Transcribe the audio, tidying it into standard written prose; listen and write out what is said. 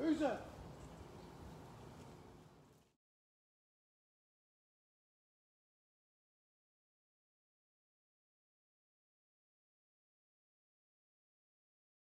Who's that?